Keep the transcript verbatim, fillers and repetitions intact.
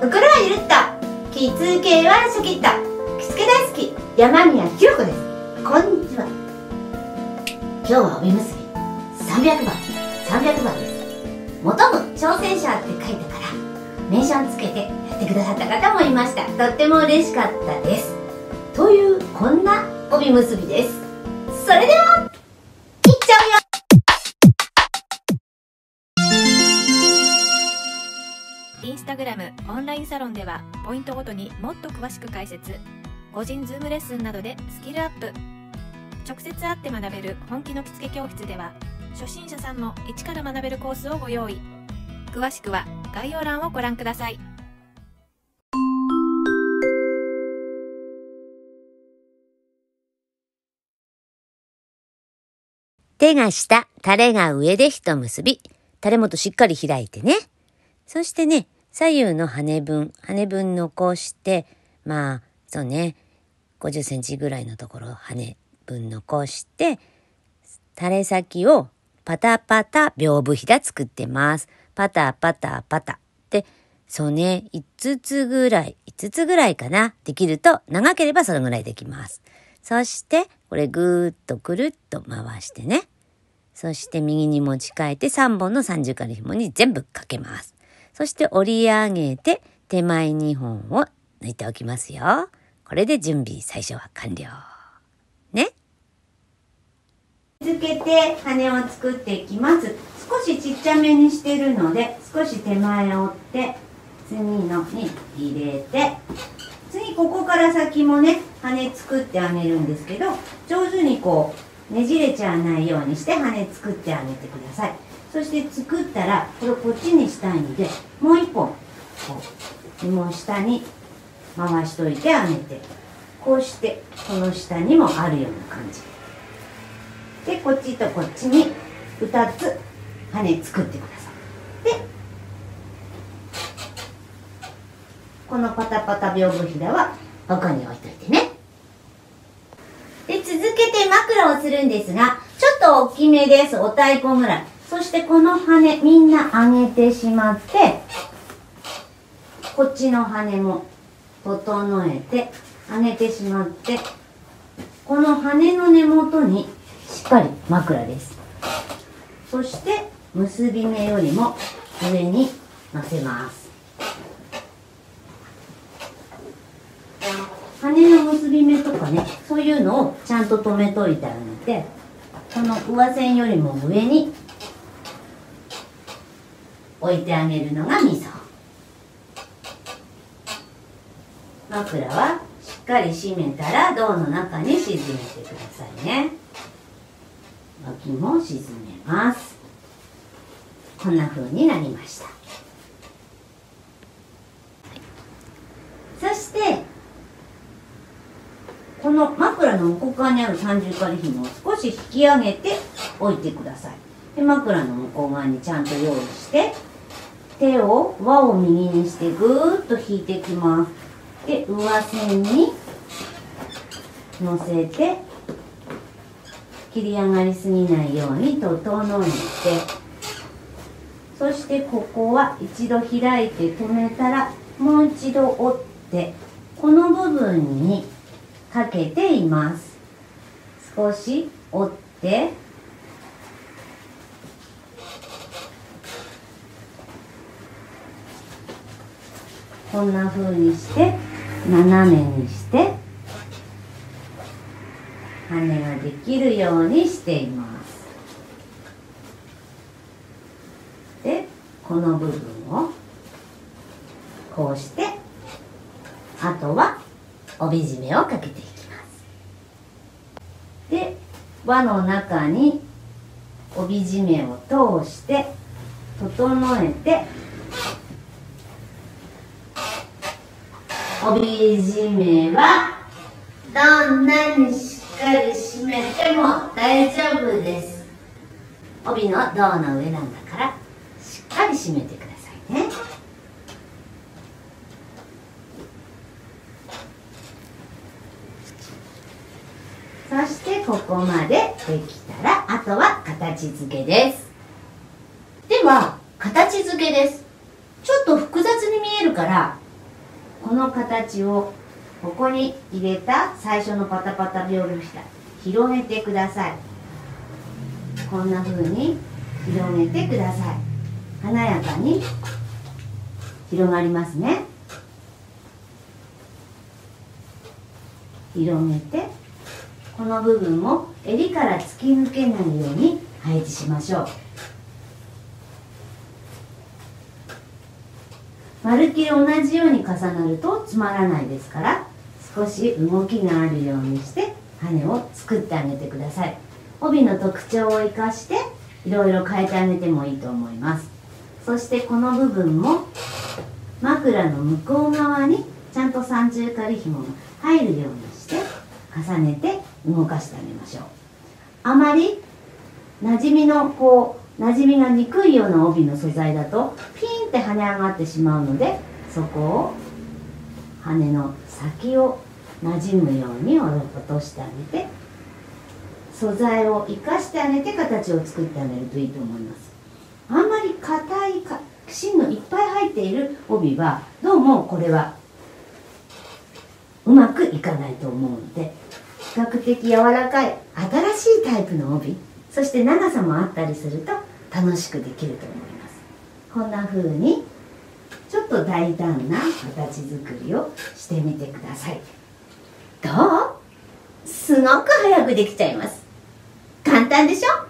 心はゆるっと、きつけはシャキッと、きつけ大好き山宮ひろ子です。こんにちは。今日はおみ結びさんびゃくばんさんびゃくばんです。元部挑戦者って書いてからメンションつけてやってくださった方もいました。とっても嬉しかったです。というこんな帯結びです。それではインスタグラムオンラインサロンではポイントごとにもっと詳しく解説、個人ズームレッスンなどでスキルアップ、直接会って学べる本気の着付け教室では初心者さんも一から学べるコースをご用意。詳しくは概要欄をご覧ください。手が下、タレが上で一結び。タレ元しっかり開いてね。そしてね、左右の羽分、羽分残して、まあ、そうね、ごじゅっセンチぐらいのところ、羽分残して、タレ先をパタパタ屏風ひだ作ってます。パタパタパタ。で、そうね、いつつぐらい、いつつぐらいかな。できると、長ければそのぐらいできます。そして、これぐーっとくるっと回してね。そして右に持ち替えてさんぼんの三十から紐に全部かけます。そして折り上げて手前にほんを抜いておきますよ。これで準備最初は完了。ね。続けて羽を作っていきます。少しちっちゃめにしてるので、少し手前を折って、次のに入れて、次ここから先もね、羽作ってあげるんですけど、上手にこうねじれちゃわないようにして羽作ってあげてください。そして作ったら、これをこっちにしたいので、もう一本、こう、紐を下に回しといてあげて、こうして、この下にもあるような感じ。で、こっちとこっちにふたつ羽作ってください。で、このパタパタ屏風ひだは、ここに置いといてね。で、続けて枕をするんですが、ちょっと大きめです。お太鼓ぐらい。そしてこの羽みんな上げてしまって、こっちの羽も整えて上げてしまって、この羽の根元にしっかり枕です。そして結び目よりも上に乗せます。羽の結び目とかね、そういうのをちゃんと留めといてあげて、この上線よりも上に置いてあげるのがミソ。枕はしっかり締めたら胴の中に沈めてくださいね。脇も沈めます。こんな風になりました。そしてこの枕の向こう側にある三重針紐を少し引き上げて置いてください。で、枕の向こう側にちゃんと用意して、手を輪を右にしてぐーっと引いていきます。で、上線に乗せて、切り上がりすぎないように整えて、そしてここは一度開いて止めたら、もう一度折ってこの部分にかけています。少し折ってこんな風にして、斜めにして、羽ができるようにしています。で、この部分を、こうして、あとは帯締めをかけていきます。で、輪の中に帯締めを通して、整えて、帯締めはどんなにしっかり締めても大丈夫です。帯の胴の上なんだからしっかり締めてくださいね。そしてここまでできたら、あとは形付けです。では形付けです。ちょっと複雑に見えるからこの形をここに入れた最初のパタパタびょうびの下、広げてください。こんな風に広げてください。華やかに広がりますね。広げて、この部分も襟から突き抜けないように配置しましょう。まるっきり同じように重なるとつまらないですから、少し動きがあるようにして羽を作ってあげてください。帯の特徴を生かしていろいろ変えてあげてもいいと思います。そしてこの部分も枕の向こう側にちゃんと三中仮紐が入るようにして重ねて動かしてあげましょう。あまりなじみのこうなじみがにくいような帯の素材だとピンって跳ね上がってしまうので、そこを羽の先をなじむように落としてあげて、素材を生かしてあげて形を作ってあげるといいと思います。あんまり硬いか芯のいっぱい入っている帯はどうもこれはうまくいかないと思うので、比較的柔らかい新しいタイプの帯、そして長さもあったりすると楽しくできると思います。こんな風にちょっと大胆な形作りをしてみてください。どう？すごく早くできちゃいます。簡単でしょ？